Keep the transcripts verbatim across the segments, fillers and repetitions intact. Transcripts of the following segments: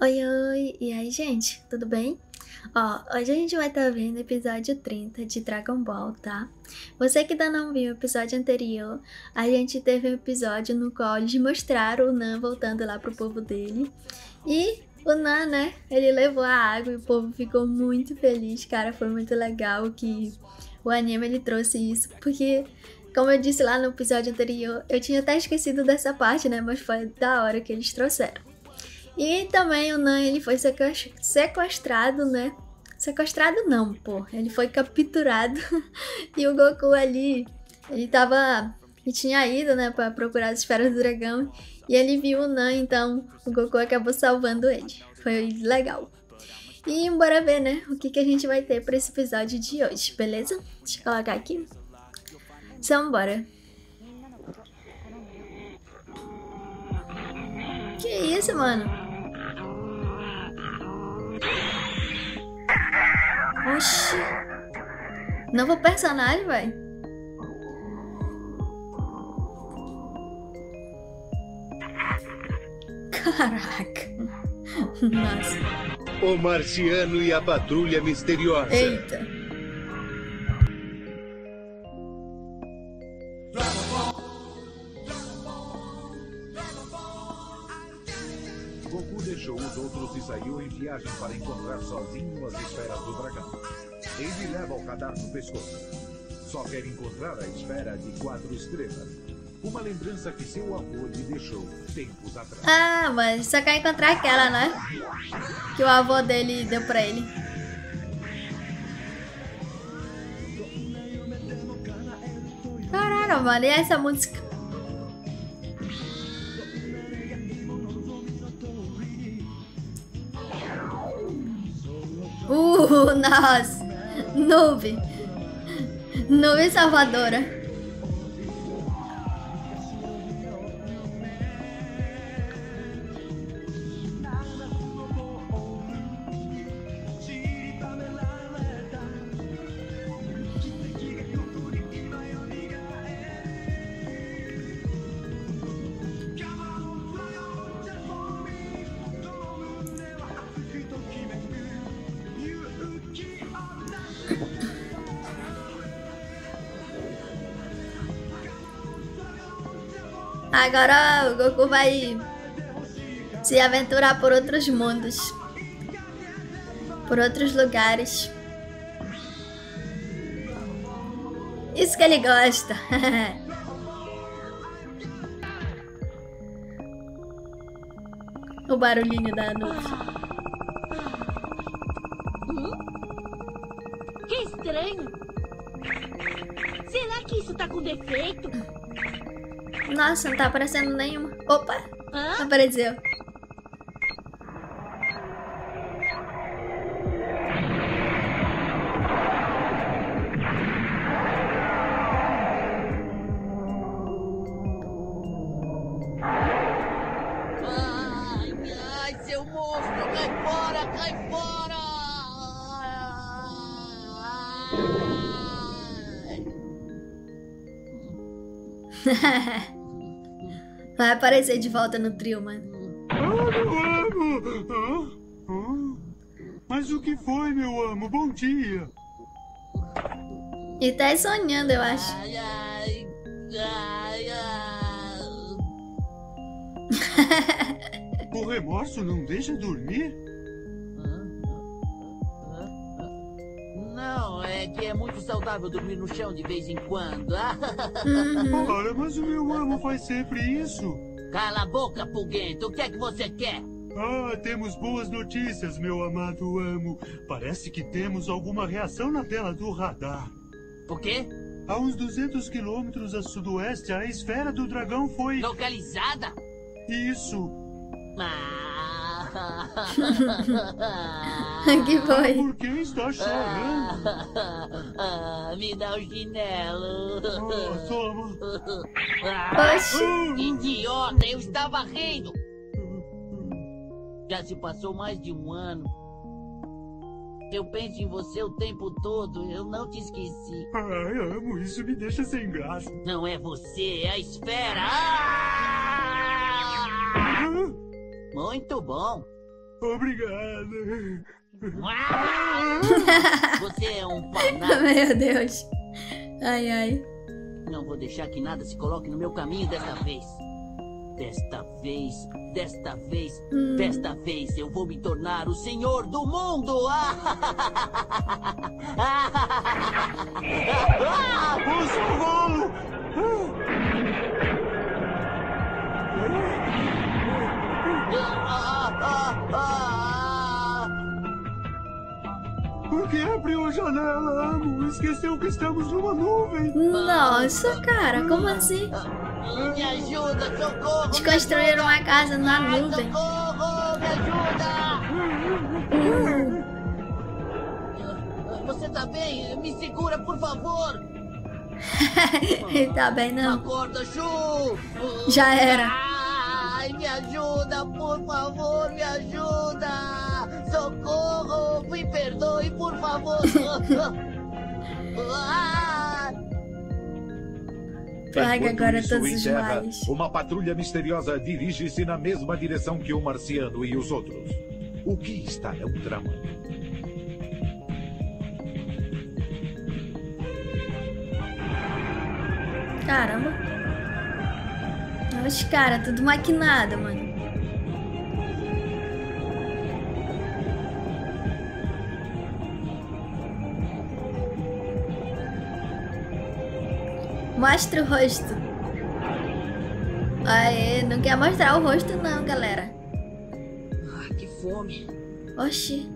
Oi, oi! E aí, gente? Tudo bem? Ó, hoje a gente vai estar tá vendo o episódio trinta de Dragon Ball, tá? Você que ainda não viu o episódio anterior, a gente teve um episódio no qual eles mostraram o Nan voltando lá pro povo dele. E o Nan, né? Ele levou a água e o povo ficou muito feliz, cara. Foi muito legal que o anime ele trouxe isso, porque... Como eu disse lá no episódio anterior, eu tinha até esquecido dessa parte, né? Mas foi da hora que eles trouxeram. E também o Nan, ele foi sequestrado, né? Sequestrado não, pô. Ele foi capturado. E o Goku ali, ele tava... Ele tinha ido, né? Pra procurar as esferas do dragão. E ele viu o Nan, então o Goku acabou salvando ele. Foi legal. E bora ver, né? O que, que a gente vai ter pra esse episódio de hoje, beleza? Deixa eu colocar aqui. Então, bora. Que isso, mano? Oxi. Novo personagem, vai. Caraca. Nossa. O Marciano e a Patrulha Misteriosa. Eita. Goku deixou os outros e saiu em viagem para encontrar sozinho as esferas do dragão. Ele leva o cadarço no pescoço. Só quer encontrar a esfera de quatro estrelas. Uma lembrança que seu avô lhe deixou tempos atrás. Ah, mas só quer encontrar aquela, né? Que o avô dele deu pra ele. Caraca, mano, e essa música? Uh, nossa, nuvem, nuvem salvadora. Agora o Goku vai se aventurar por outros mundos, por outros lugares. Isso que ele gosta. O barulhinho da nuvem. Que estranho. Será que isso tá com defeito? Nossa, não tá aparecendo nenhuma. Opa! Hã? Apareceu. Ai, ai, seu monstro, cai fora, cai fora! Ai. Vai aparecer de volta no trio, mano. Ah, ah, ah. Mas o que foi, meu amo? Bom dia. Ele tá sonhando, eu acho. Ai, ai, ai, ai. O remorso não deixa dormir? Não, é que é muito saudável dormir no chão de vez em quando. Uhum. Ora, mas o meu amo faz sempre isso. Cala a boca, Puguento. O que é que você quer? Ah, temos boas notícias, meu amado amo. Parece que temos alguma reação na tela do radar. O quê? A uns duzentos quilômetros a sudoeste, a esfera do dragão foi... Localizada? Isso. Ah... Que foi? Por que está chorando? Ah, me dá o chinelo. Oh, toma. Poxa. Idiota, eu estava rindo. Já se passou mais de um ano. Eu penso em você o tempo todo. Eu não te esqueci. Ai, amo, isso me deixa sem graça. Não é você, é a esfera. Ah! Muito bom. Obrigado. Você é um fanático. Meu Deus. Ai, ai. Não vou deixar que nada se coloque no meu caminho desta vez. Desta vez, desta vez, hum. desta vez eu vou me tornar o senhor do mundo. Ah, o socorro! Por que abriu a janela, amo? Esqueceu que estamos numa nuvem. Nossa, cara, como assim? Me ajuda, socorro! Desconstruíram uma casa na nuvem. Socorro, me ajuda! Você tá bem? Me segura, por favor! Tá bem, não. Acorda, Chu! Já era. Ai, me ajuda, por favor, me ajuda! Socorro, me perdoe, por favor! Plaga agora todos os males. Uma patrulha misteriosa dirige-se na mesma direção que o marciano e os outros. O que está é um drama. Caramba. Os caras, tudo maquinado, mano. Mostra o rosto. Aê, não quer mostrar o rosto não, galera. Ah, que fome. Oxi.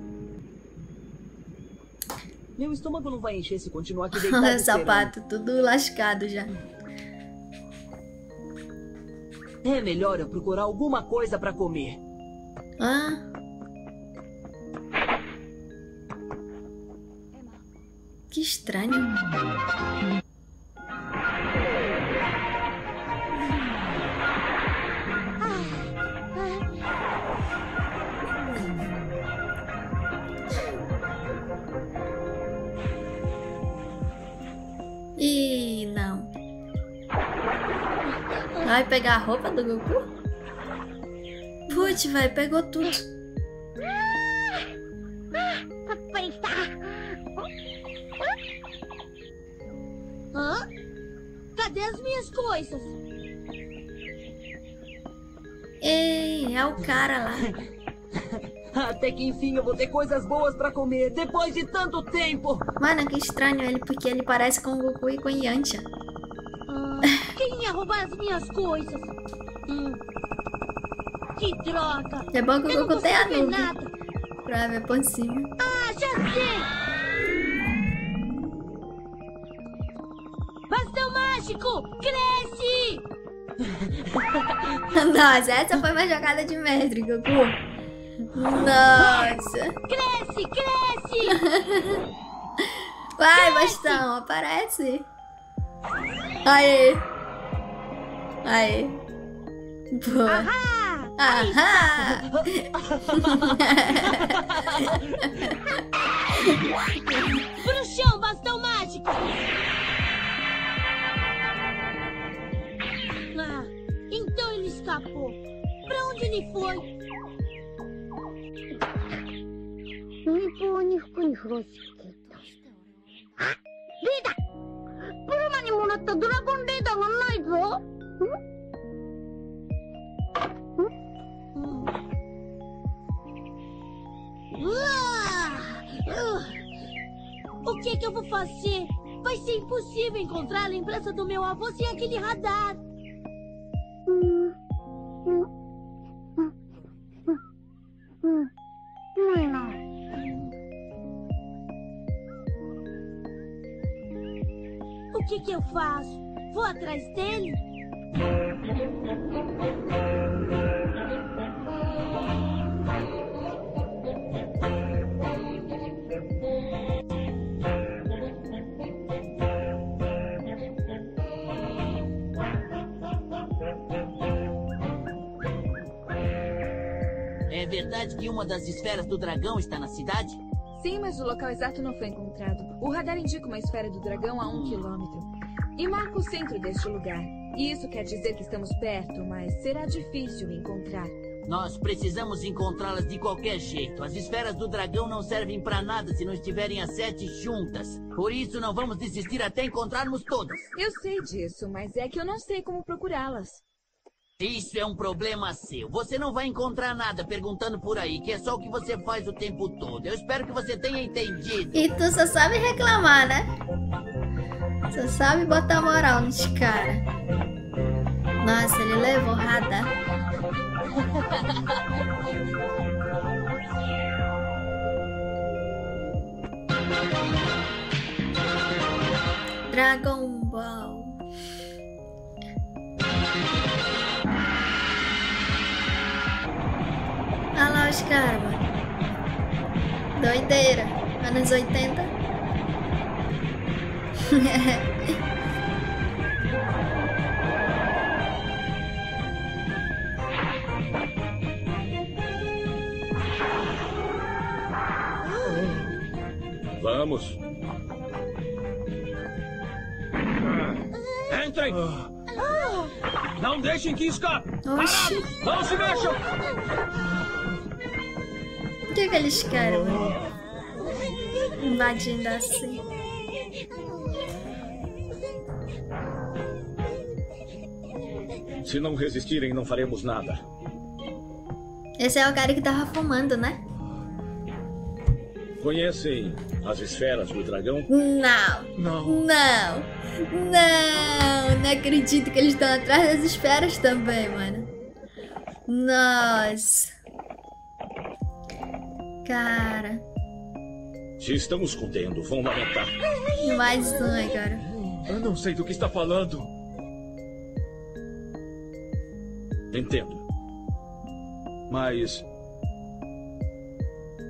Meu estômago não vai encher se continuar aqui deitado. O sapato, tudo lascado já. É melhor eu procurar alguma coisa pra comer. Ah. Que estranho. Vai pegar a roupa do Goku? Putz, vai, pegou tudo. Hã? Cadê as minhas coisas? Ei, é o cara lá. Até que enfim eu vou ter coisas boas pra comer depois de tanto tempo. Mano, que estranho ele, porque ele parece com o Goku e com o Yancha. Quem ia roubar as minhas coisas? Hum. Que droga! É bom que eu Goku tem a nuvem nada. Pra ver por cima. Ah, já sei! Bastão mágico! Cresce! Nossa, essa foi uma jogada de mestre, Goku. Nossa! Cresce, cresce! Vai, cresce. Bastão, aparece! Aê! Aê! Boa! Ahá! Ahá! Pro chão, bastão mágico! Ah, então ele escapou. Pra onde ele foi? Vida! Dragon Ball, o que é que eu vou fazer? Vai ser impossível encontrar a lembrança do meu avô sem aquele radar. O que, que eu faço? Vou atrás dele? É verdade que uma das esferas do dragão está na cidade? Sim, mas o local exato não foi encontrado. O radar indica uma esfera do dragão a um quilômetro. E marca o centro deste lugar. E isso quer dizer que estamos perto, mas será difícil encontrar. Nós precisamos encontrá-las de qualquer jeito. As esferas do dragão não servem pra nada se não estiverem as sete juntas. Por isso não vamos desistir até encontrarmos todas. Eu sei disso, mas é que eu não sei como procurá-las. Isso é um problema seu. Você não vai encontrar nada perguntando por aí, que é só o que você faz o tempo todo. Eu espero que você tenha entendido. E tu só sabe reclamar, né? Só sabe botar moral nos caras. Nossa, ele levou rada. Dragon Ball. Olha lá os caras, mano. Doideira. anos oitenta. Vamos. Entrem. Não deixem que escape. Oxi. Não se mexam. O que aqueles caras, mano? Invadindo assim. Se não resistirem, não faremos nada. Esse é o cara que tava fumando, né? Conhecem as esferas do dragão? Não. Não. Não. Não. Não acredito que eles estão atrás das esferas também, mano. Nossa. Cara, se estamos contendo, vão lamentar. Mais um agora. Eu não sei do que está falando. Entendo. Mas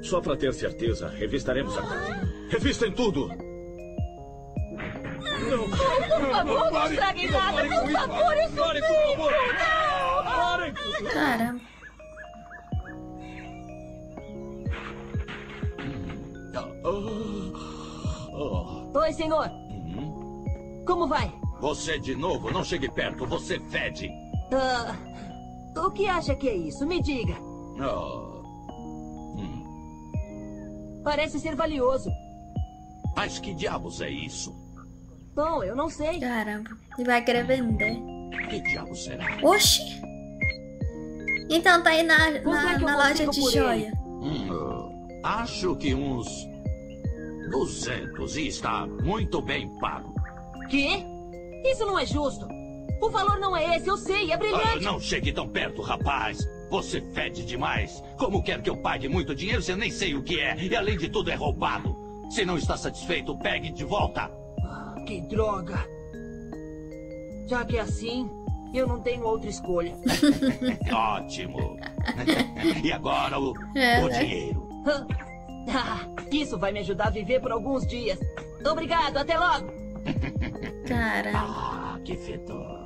só para ter certeza, revistaremos a casa. Revistem tudo. Não, por favor, não estrague nada. Por favor, isso não. Por favor. Parem. Caramba. Oi, senhor. Uhum. Como vai? Você de novo? Não chegue perto, você fede. Uh, o que acha que é isso? Me diga. Oh. Hum. Parece ser valioso. Mas que diabos é isso? Bom, eu não sei. Caramba, ele vai querer vender. Que diabos será? Oxi. Então tá aí na, na, na loja de joia. Hum, acho que uns... duzentos e está muito bem pago. Quê? Isso não é justo. O valor não é esse, eu sei, é brilhante. Ah, não chegue tão perto, rapaz. Você fede demais. Como quer que eu pague muito dinheiro, você nem sei o que é. E além de tudo é roubado. Se não está satisfeito, pegue de volta. Ah, que droga. Já que é assim, eu não tenho outra escolha. Ótimo. E agora o, é, o dinheiro. Ah, isso vai me ajudar a viver por alguns dias. Obrigado, até logo. Cara. Ah, que fedor.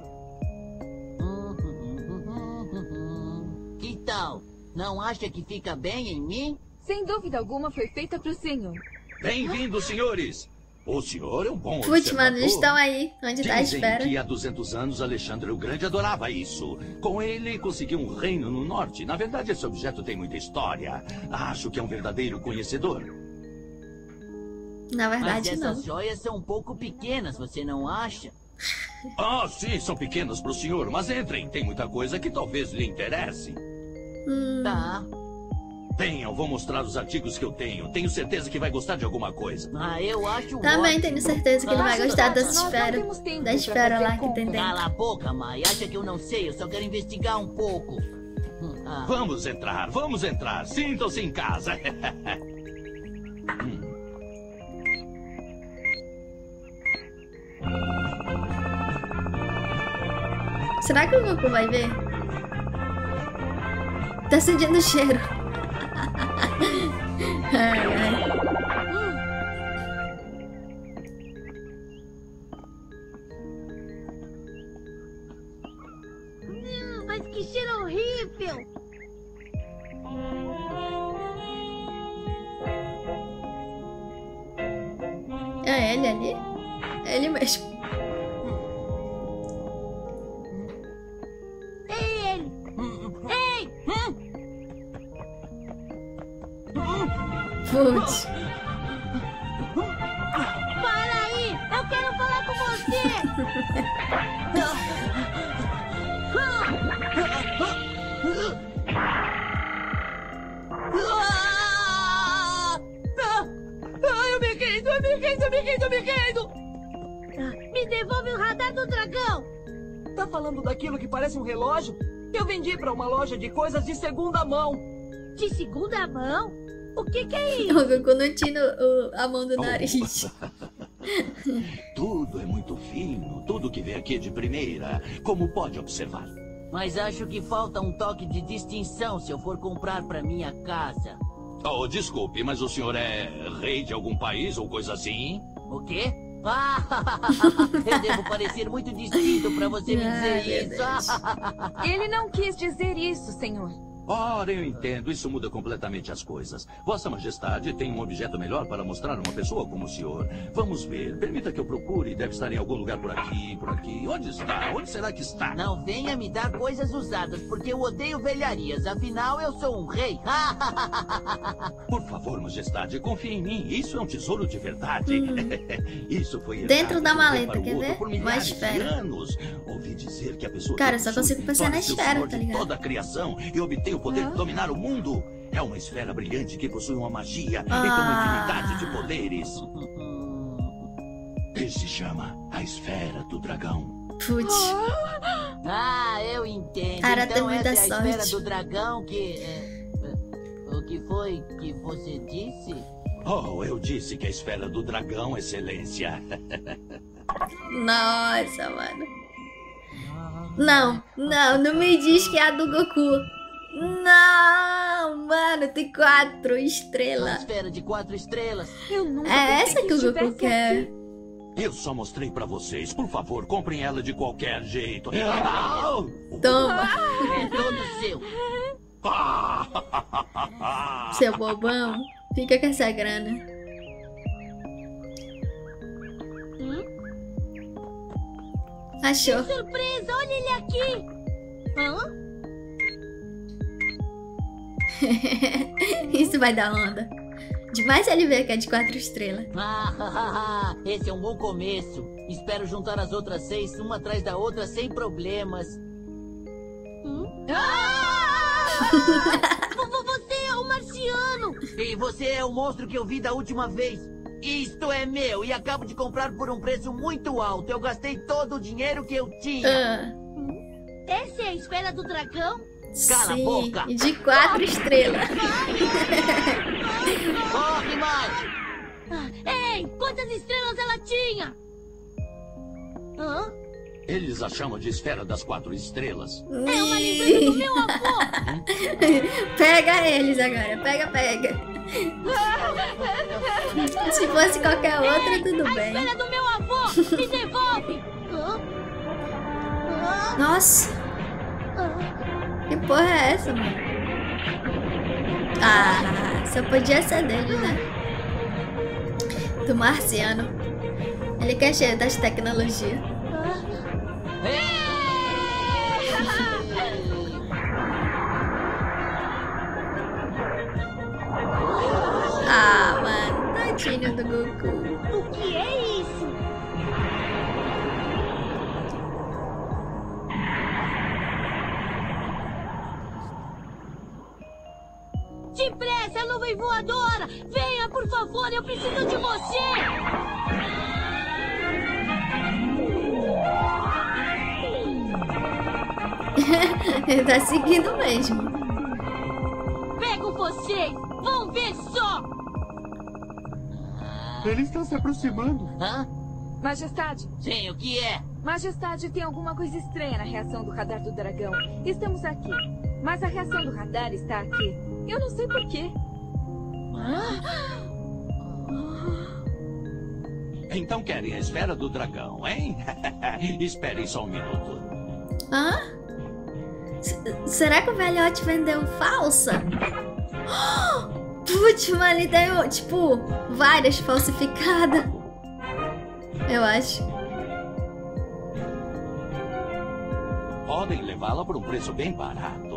Que tal? Não acha que fica bem em mim? Sem dúvida alguma foi feita pro senhor. Bem-vindos, senhores. O senhor é um bom observador. Putz, mano, eles estão aí. Onde tá a espera? Dizem que há duzentos anos Alexandre o Grande adorava isso. Com ele conseguiu um reino no norte. Na verdade, esse objeto tem muita história. Acho que é um verdadeiro conhecedor. Na verdade, mas essas não. Essas joias são um pouco pequenas, você não acha? Ah, sim, são pequenas para o senhor. Mas entrem, tem muita coisa que talvez lhe interesse. Hum. Tá. Venham, vou mostrar os artigos que eu tenho. Tenho certeza que vai gostar de alguma coisa. Ah, eu acho. Também ótimo. Tenho certeza que ele vai gostar das esferas. Da esfera lá que tem dentro. Cala a boca, mãe. Acha que eu não sei? Eu só quero investigar um pouco. Ah. Vamos entrar, vamos entrar. Sintam-se em casa. Será que o Goku vai ver? Tá sentindo o cheiro. Ai, ai. Hum, mas que cheiro horrível! É ele ali? É ele mesmo. Ei, ele! Ei! Hum. Putz. Para aí! Eu quero falar com você! Eu me queido, eu me queido, eu me queido, eu me queido! Me devolve o radar do dragão! Tá falando daquilo que parece um relógio? Eu vendi pra uma loja de coisas de segunda mão. De segunda mão? O que que é isso? O Goku não tira a mão do nariz. Tudo é muito fino, tudo que vem aqui de primeira, como pode observar. Mas acho que falta um toque de distinção se eu for comprar pra minha casa. Oh, desculpe, mas o senhor é rei de algum país ou coisa assim? O quê? Ah, eu devo parecer muito distinto pra você me dizer isso. Ele não quis dizer isso, senhor. Ora, eu entendo. Isso muda completamente as coisas. Vossa Majestade tem um objeto melhor para mostrar uma pessoa como o senhor. Vamos ver. Permita que eu procure. Deve estar em algum lugar por aqui, por aqui. Onde está? Onde será que está? Não venha me dar coisas usadas, porque eu odeio velharias. Afinal, eu sou um rei. Por favor, Majestade, confie em mim. Isso é um tesouro de verdade. Hum. Isso foi dentro da maleta, quer ver? Uma esfera. Anos. Ouvi dizer que a pessoa... Cara, só consigo pensar na esfera, tá ligado? Toda a criação e obtém o poder ah. de dominar o mundo. É uma esfera brilhante que possui uma magia ah. e uma infinidade de poderes. Ele se chama a Esfera do Dragão. Putz. Ah, eu entendo. Cara, então, tem muita essa sorte. É a Esfera do Dragão que... É, o que foi que você disse? Oh, eu disse que a Esfera do Dragão, Excelência. Nossa, mano. Não, não, não me diz que é a do Goku. Não, mano, tem quatro estrelas. Uma esfera de quatro estrelas. Eu nunca é essa que o Goku quer. Eu só mostrei pra vocês. Por favor, comprem ela de qualquer jeito. Ah! Toma. É todo seu. Seu bobão, fica com essa grana. Hum? Achou. Que surpresa, olha ele aqui. Hã? Isso vai dar onda. Demais ele ver que é de quatro estrelas. Ah, esse é um bom começo. Espero juntar as outras seis, uma atrás da outra, sem problemas. Hum? Ah! Você é um marciano. E você é o monstro que eu vi da última vez. Isto é meu e acabo de comprar por um preço muito alto. Eu gastei todo o dinheiro que eu tinha. Ah. Essa é a esfera do dragão? Cala sim, a boca. De quatro estrelas. Corre, mais! Ei, quantas estrelas ela tinha? Hã? Eles a chamam de esfera das quatro estrelas. É uma lembrança do meu avô. Pega eles agora, pega, pega. Se fosse qualquer outra, ei, tudo a bem. A esfera do meu avô, me devolve. Hã? Nossa. Que porra é essa, mano? Ah, só podia ser dele, né? Do marciano. Ele quer cheio das tecnologias. Ah, mano, tadinho do Goku. O que é isso? Depressa, a nuvem voadora! Venha, por favor, eu preciso de você! Ele tá seguindo mesmo. Pego vocês! Vão ver só! Eles estão se aproximando. Hã? Majestade! Sim, o que é? Majestade, tem alguma coisa estranha na reação do radar do dragão. Estamos aqui, mas a reação do radar está aqui. Eu não sei porquê. Então querem a esfera do dragão, hein? Esperem só um minuto. Hã? S será que o velhote vendeu falsa? Putz, mano, ele deu, tipo, várias falsificadas. Eu acho. Podem levá-la por um preço bem barato.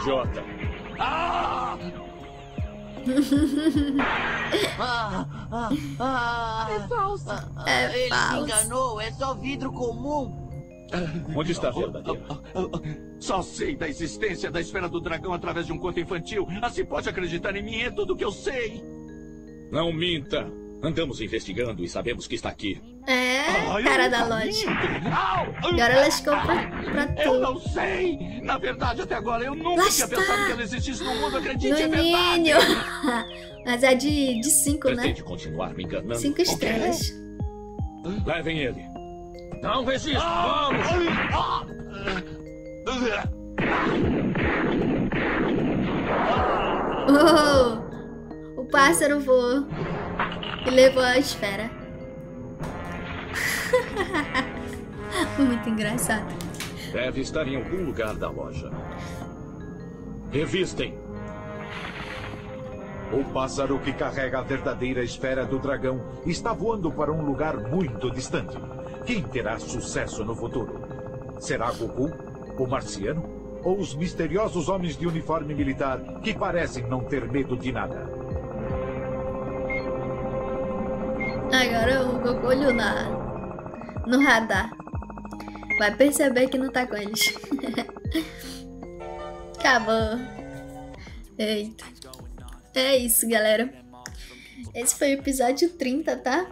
idiota. Ah! ah, ah, ah, é falso. É Ele falso. Me enganou, é só vidro comum. Onde está a verdadeira? Só sei da existência da esfera do dragão através de um conto infantil. Assim pode acreditar em mim, é tudo que eu sei. Não minta. Andamos investigando e sabemos que está aqui. É, cara da loja. Agora ela ficou pra, pra tudo. Eu não sei. Na verdade, até agora eu nunca tinha pensado que ela existisse no mundo. Acredite, é verdade. Mas é de cinco, né? Pretende continuar me enganando? Cinco estrelas. Levem ele. Não resisto, vamos! Oh, o pássaro voou e levou a esfera. Muito engraçado. Deve estar em algum lugar da loja. Revistem! O pássaro que carrega a verdadeira esfera do dragão está voando para um lugar muito distante. Quem terá sucesso no futuro? Será Goku, o marciano, ou os misteriosos homens de uniforme militar que parecem não ter medo de nada? Agora o Goku olhou na... no radar. Vai perceber que não tá com eles. Acabou. Eita. É isso, galera. Esse foi o episódio trinta, tá?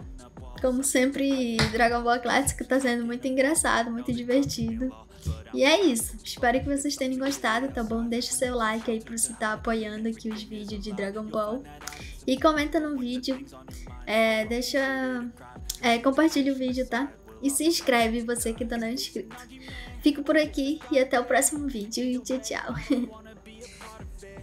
Como sempre, Dragon Ball Clássico tá sendo muito engraçado, muito divertido. E é isso. Espero que vocês tenham gostado, tá bom? Deixa o seu like aí pra você estar apoiando aqui os vídeos de Dragon Ball. E comenta no vídeo. É, deixa... É, compartilha o vídeo, tá? E se inscreve, você que ainda não é inscrito. Fico por aqui e até o próximo vídeo. E tchau, tchau.